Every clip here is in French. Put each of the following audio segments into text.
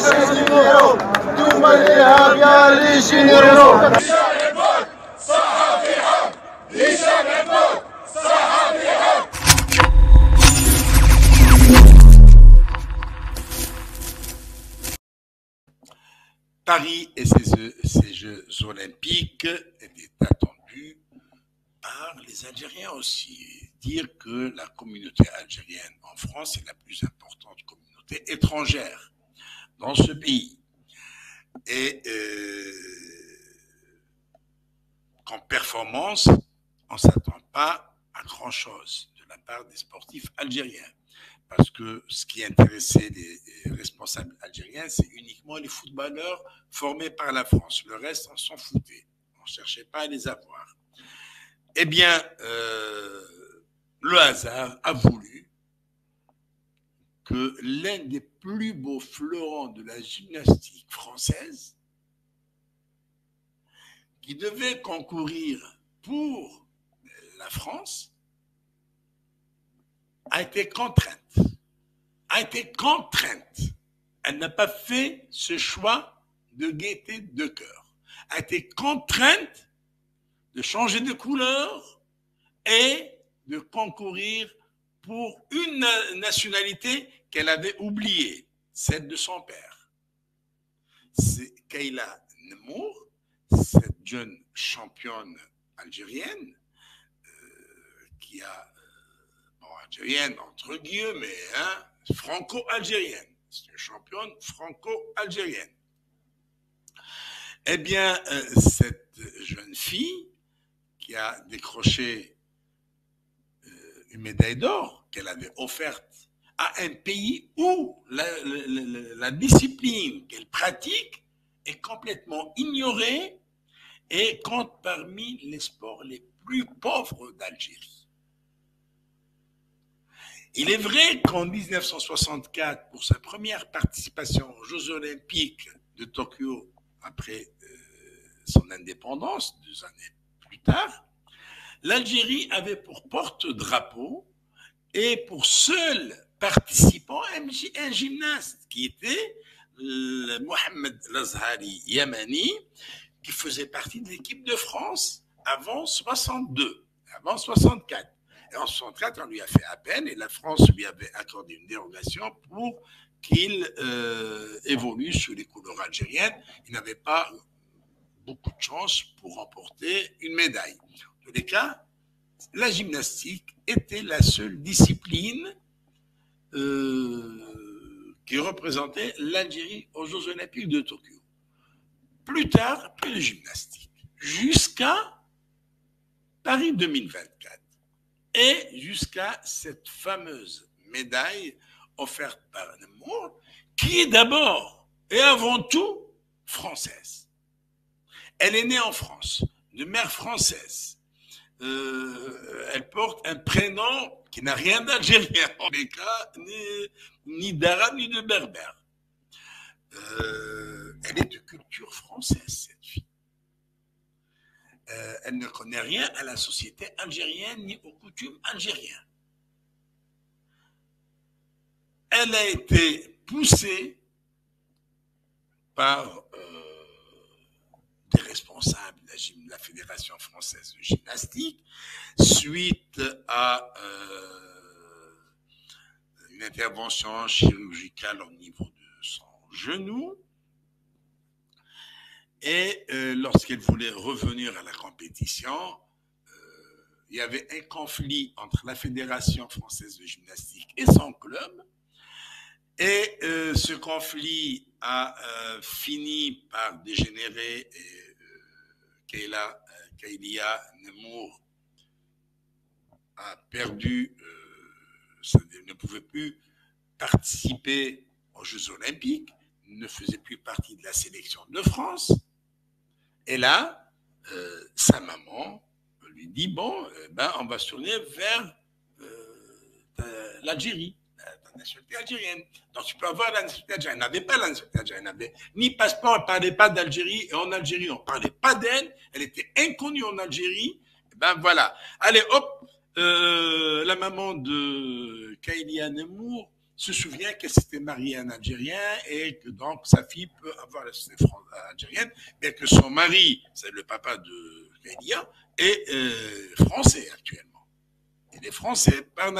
ثم الإرهاب يا ليش نروح Paris et ces Jeux olympiques étaient attendus par les Algériens aussi. Dire que la communauté algérienne en France est la plus importante communauté étrangère dans ce pays. Et qu'en performance, on ne s'attend pas à grand-chose de la part des sportifs algériens. Parce que ce qui intéressait les responsables algériens, c'est uniquement les footballeurs formés par la France. Le reste, on s'en foutait. On ne cherchait pas à les avoir. Eh bien, le hasard a voulu que l'un des plus beaux fleurons de la gymnastique française, qui devait concourir pour la France, a été contrainte. Elle n'a pas fait ce choix de gaieté de cœur. A été contrainte de changer de couleur et de concourir pour une nationalité qu'elle avait oubliée, celle de son père. C'est Kaylia Nemour, cette jeune championne algérienne qui a algérienne, entre guillemets, hein, franco-algérienne. C'est une championne franco-algérienne. Eh bien, cette jeune fille qui a décroché une médaille d'or qu'elle avait offerte à un pays où la discipline qu'elle pratique est complètement ignorée et compte parmi les sports les plus pauvres d'Algérie. Il est vrai qu'en 1964, pour sa première participation aux Jeux olympiques de Tokyo, après son indépendance, 2 années plus tard, l'Algérie avait pour porte-drapeau et pour seul participant un gymnaste qui était Mohamed Lazhari Yamani, qui faisait partie de l'équipe de France avant 62, avant 64. Et en 1964, on lui a fait appel et la France lui avait accordé une dérogation pour qu'il évolue sous les couleurs algériennes. Il n'avait pas beaucoup de chance pour remporter une médaille. En tous les cas, la gymnastique était la seule discipline qui représentait l'Algérie aux Jeux olympiques de Tokyo. Plus tard, plus de gymnastique, jusqu'à Paris 2024. Et jusqu'à cette fameuse médaille offerte par Nemour, qui est d'abord et avant tout française. Elle est née en France, de mère française. Elle porte un prénom qui n'a rien d'algérien, en les cas, ni d'arabe, ni de berbère. Elle est de culture française, cette fille. Elle ne connaît rien à la société algérienne ni aux coutumes algériennes. Elle a été poussée par des responsables de la Fédération française de gymnastique suite à une intervention chirurgicale au niveau de son genou. Et lorsqu'elle voulait revenir à la compétition, il y avait un conflit entre la Fédération française de gymnastique et son club. Et ce conflit a fini par dégénérer et Kaylia Nemour a perdu, ne pouvait plus participer aux Jeux olympiques, ne faisait plus partie de la sélection de France. Et là, sa maman lui dit, bon, on va se tourner vers l'Algérie, la nationalité algérienne. Donc, tu peux avoir la nationalité algérienne. Elle n'avait pas la nationalité algérienne. Elle n'avait ni passeport, elle ne parlait pas d'Algérie. Et en Algérie, on ne parlait pas d'elle. Elle était inconnue en Algérie. Et ben voilà. Allez, hop, la maman de Kaylia Nemour se souvient qu'elle s'était mariée à un Algérien et que donc sa fille peut avoir la nationalité algérienne, bien que son mari, c'est le papa de Kaylia, est français actuellement. Il est français par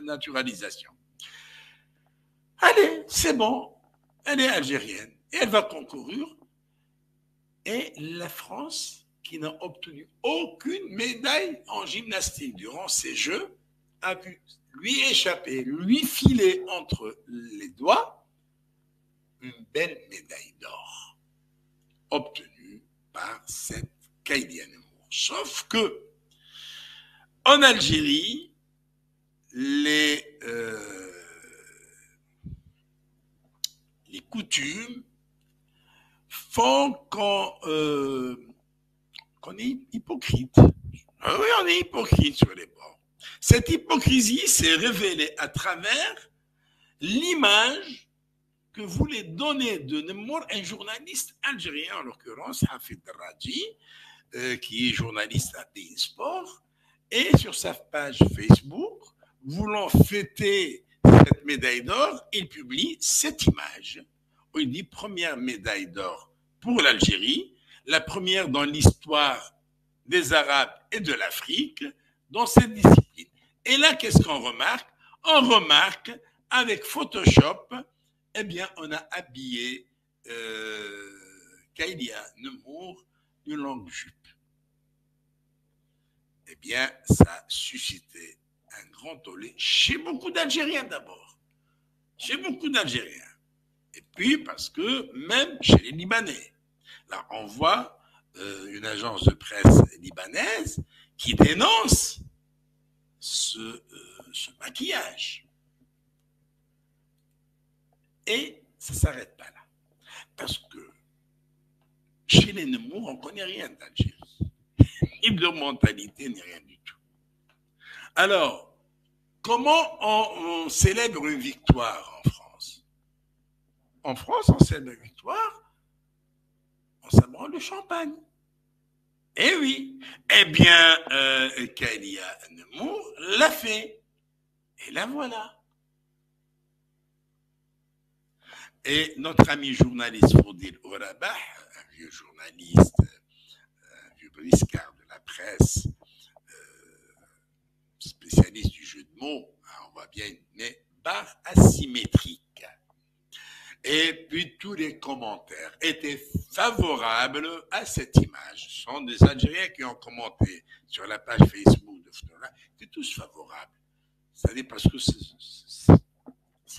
naturalisation. Allez, c'est bon, elle est algérienne et elle va concourir. Et la France, qui n'a obtenu aucune médaille en gymnastique durant ces Jeux, a pu lui échapper, lui filer entre les doigts une belle médaille d'or obtenue par cette Kaylia Nemour. Sauf que en Algérie, les coutumes font qu'on est hypocrite. Ah oui, on est hypocrite sur les bords. Cette hypocrisie s'est révélée à travers l'image que voulait donner de Nemour un journaliste algérien, en l'occurrence Hafid Derradji, qui est journaliste à Tinsport, et sur sa page Facebook, voulant fêter cette médaille d'or, il publie cette image où il dit « Première médaille d'or pour l'Algérie, la première dans l'histoire des Arabes et de l'Afrique, dans cette discipline ». Et là, qu'est-ce qu'on remarque? On remarque, avec Photoshop, eh bien, on a habillé Kaylia Nemour d'une longue jupe. Eh bien, ça a suscité un grand tollé chez beaucoup d'Algériens d'abord. Chez beaucoup d'Algériens. Et puis, parce que même chez les Libanais. Là, on voit une agence de presse libanaise qui dénonce ce maquillage. Et ça ne s'arrête pas là. Parce que chez les Nemours, on ne connaît rien d'Algérie. Ni de mentalité, ni rien du tout. Alors, comment on célèbre une victoire en France? En France, on célèbre une victoire en sabrant le champagne. Eh oui, eh bien, Kaylia Nemour l'a fait. Et la voilà. Et notre ami journaliste Fodil Ouarabah, un vieux journaliste, un vieux briscard de la presse, spécialiste du jeu de mots, hein, on voit bien, mais barre asymétrique. Et puis tous les commentaires étaient favorables à cette image. Ce sont des Algériens qui ont commenté sur la page Facebook de Fodil. Ils étaient tous favorables. Ça n'est parce que ce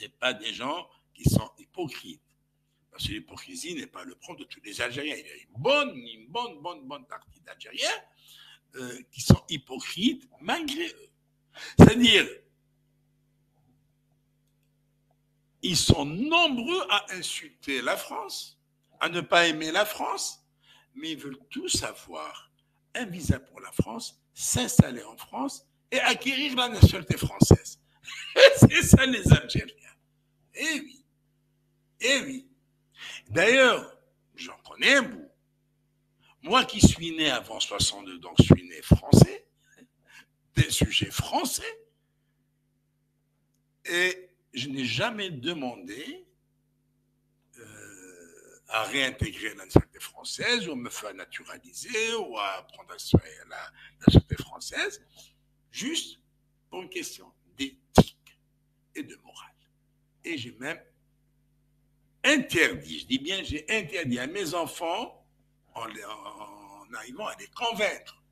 n'est pas des gens qui sont hypocrites. Parce que l'hypocrisie n'est pas le propre de tous les Algériens. Il y a une bonne partie d'Algériens qui sont hypocrites malgré eux. C'est-à-dire, ils sont nombreux à insulter la France, à ne pas aimer la France, mais ils veulent tous avoir un visa pour la France, s'installer en France et acquérir la nationalité française. C'est ça les Algériens. Eh oui. Eh oui. D'ailleurs, j'en connais un bout. Moi qui suis né avant 62, donc je suis né français, des sujets français, et je n'ai jamais demandé à réintégrer la nationalité française ou à me faire naturaliser ou à prendre la nationalité française, juste pour une question d'éthique et de morale. Et j'ai même interdit, je dis bien j'ai interdit à mes enfants, en arrivant à les convaincre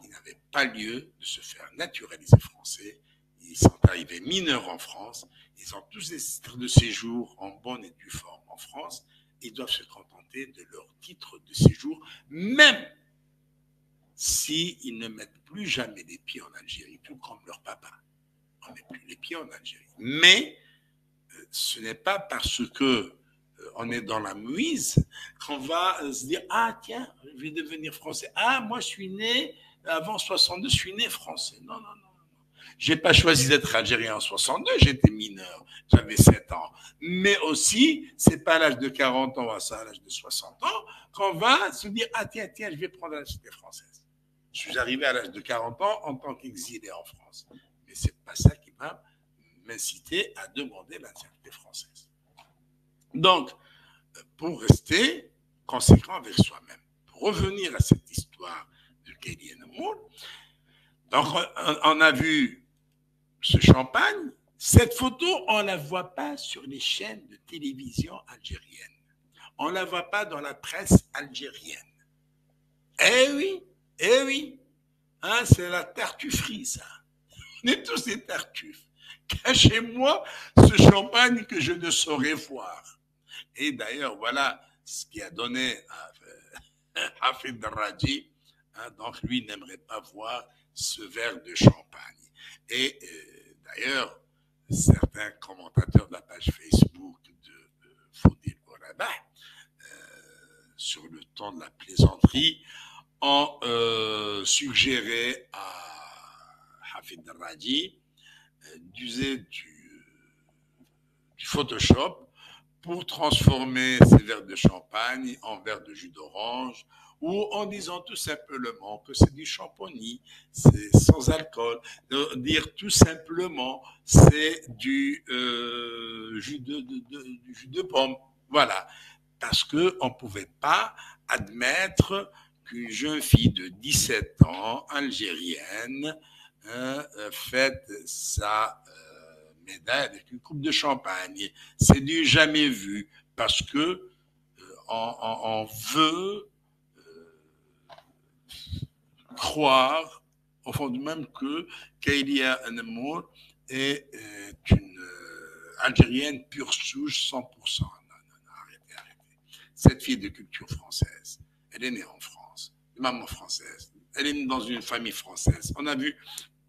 qu'il n'avait pas lieu de se faire naturaliser français. Ils sont arrivés mineurs en France, ils ont tous des titres de séjour en bonne et due forme en France, ils doivent se contenter de leur titre de séjour, même s'ils ne mettent plus jamais les pieds en Algérie, tout comme leur papa. On ne met plus les pieds en Algérie. Mais ce n'est pas parce que on est dans la mouise qu'on va se dire « Ah tiens, je vais devenir français. Ah, moi je suis né, avant 62, je suis né français. » Non, non, non. J'ai pas choisi d'être algérien en 62, j'étais mineur, j'avais 7 ans. Mais aussi, c'est pas à l'âge de 40 ans, c'est à l'âge de 60 ans, qu'on va se dire, ah tiens, je vais prendre la nationalité française. Je suis arrivé à l'âge de 40 ans en tant qu'exilé en France. Mais c'est pas ça qui m'a l'inciter à demander l'interité française. Donc, pour rester conséquent avec soi-même, pour revenir à cette histoire de Kaylia Nemour, donc on a vu ce champagne. Cette photo, on ne la voit pas sur les chaînes de télévision algériennes. On ne la voit pas dans la presse algérienne. Eh oui, hein, c'est la tartufferie, ça. On est tous des tartuffes. Cachez-moi ce champagne que je ne saurais voir. Et d'ailleurs, voilà ce qui a donné à Hafid Derradji. Hein, donc, lui n'aimerait pas voir ce verre de champagne. Et d'ailleurs, certains commentateurs de la page Facebook de Fodil Ouarabah, sur le ton de la plaisanterie, ont suggéré à Hafid Derradji d'user du Photoshop pour transformer ces verres de champagne en verres de jus d'orange, ou en disant tout simplement que c'est du champogny, c'est sans alcool, dire tout simplement c'est du jus de pomme. Voilà, parce qu'on ne pouvait pas admettre qu'une jeune fille de 17 ans, algérienne, fête sa médaille avec une coupe de champagne. C'est du jamais vu, parce que on veut croire, au fond de même, que Kaylia Nemour est une Algérienne pure souche, 100%. Non, non, non, arrêtez, arrêtez. Cette fille de culture française, elle est née en France, maman française, elle est née dans une famille française. On a vu,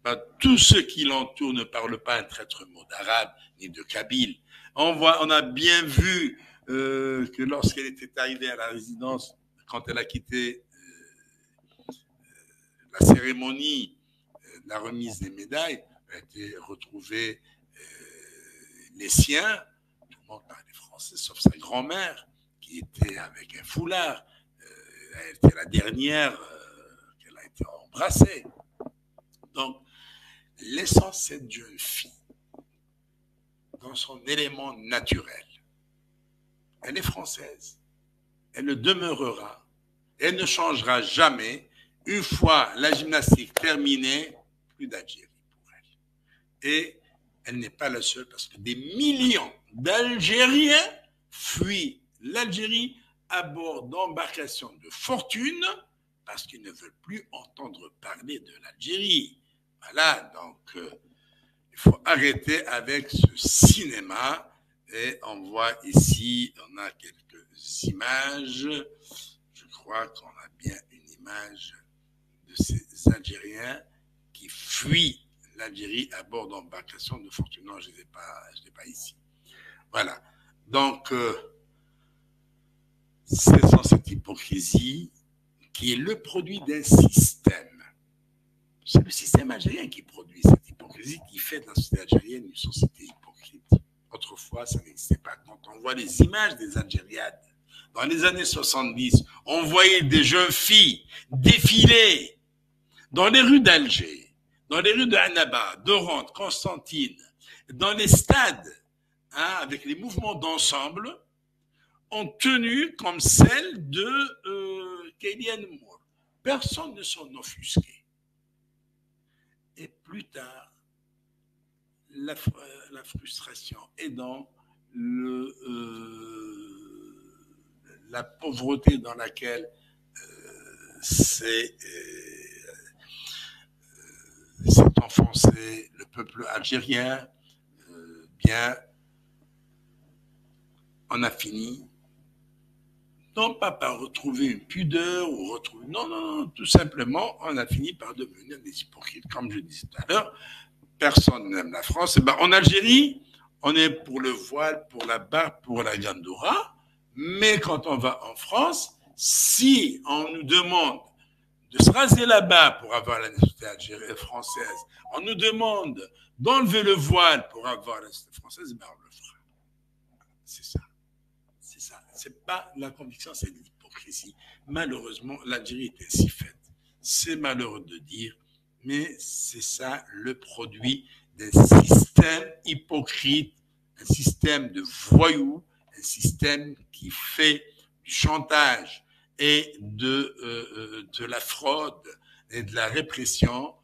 ben, tous ceux qui l'entourent ne parlent pas un traître mot d'arabe ni de kabyle. On a bien vu que lorsqu'elle était arrivée à la résidence, quand elle a quitté la cérémonie de la remise des médailles, a été retrouvée les siens, tout le monde parlait français, sauf sa grand-mère, qui était avec un foulard. Elle était la dernière qu'elle a été embrassée. Donc, laissant cette jeune fille dans son élément naturel, elle est française, elle le demeurera, elle ne changera jamais. Une fois la gymnastique terminée, plus d'Algérie pour elle. Et elle n'est pas la seule, parce que des millions d'Algériens fuient l'Algérie à bord d'embarcations de fortune parce qu'ils ne veulent plus entendre parler de l'Algérie. Voilà, donc il faut arrêter avec ce cinéma. Et on voit ici, on a quelques images. Je crois qu'on a bien une image de ces Algériens qui fuient l'Algérie à bord d'embarcations de fortune. Non, je ne les ai pas ici. Voilà. Donc, c'est sans cette hypocrisie qui est le produit d'un système. C'est le système algérien qui produit cette hypocrisie, qui fait de la société algérienne une société hypocrite. Autrefois, ça n'existait pas. Quand on voit les images des Algériades, dans les années 70, on voyait des jeunes filles défiler dans les rues d'Alger, dans les rues de Annaba, Dorante, Constantine, dans les stades, hein, avec les mouvements d'ensemble, en tenue comme celle de Kaylia Nemour. Personne ne s'en offusquait. Et plus tard, la frustration aidant, la pauvreté dans laquelle s'est enfoncé le peuple algérien, bien, on a fini, non pas par retrouver une pudeur, ou retrouver, non, non, non, tout simplement, on a fini par devenir des hypocrites. Comme je disais tout à l'heure, personne n'aime la France. Et ben, en Algérie, on est pour le voile, pour la barbe, pour la gandoura. Mais quand on va en France, si on nous demande de se raser la barbe pour avoir la nationalité algérienne française, on nous demande d'enlever le voile pour avoir la nationalité française, ben on le fera. C'est ça. C'est ça. C'est pas la conviction, c'est l'hypocrisie. Malheureusement, l'Algérie est ainsi faite. C'est malheureux de dire, mais c'est ça le produit des systèmes. système hypocrite, un système de voyous, un système qui fait du chantage et de la fraude et de la répression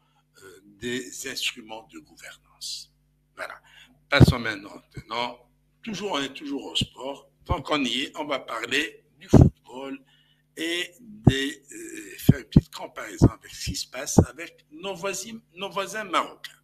des instruments de gouvernance. Voilà. Passons maintenant, on est toujours au sport. Tant qu'on y est, on va parler du football et faire une petite comparaison avec ce qui se passe avec nos voisins marocains.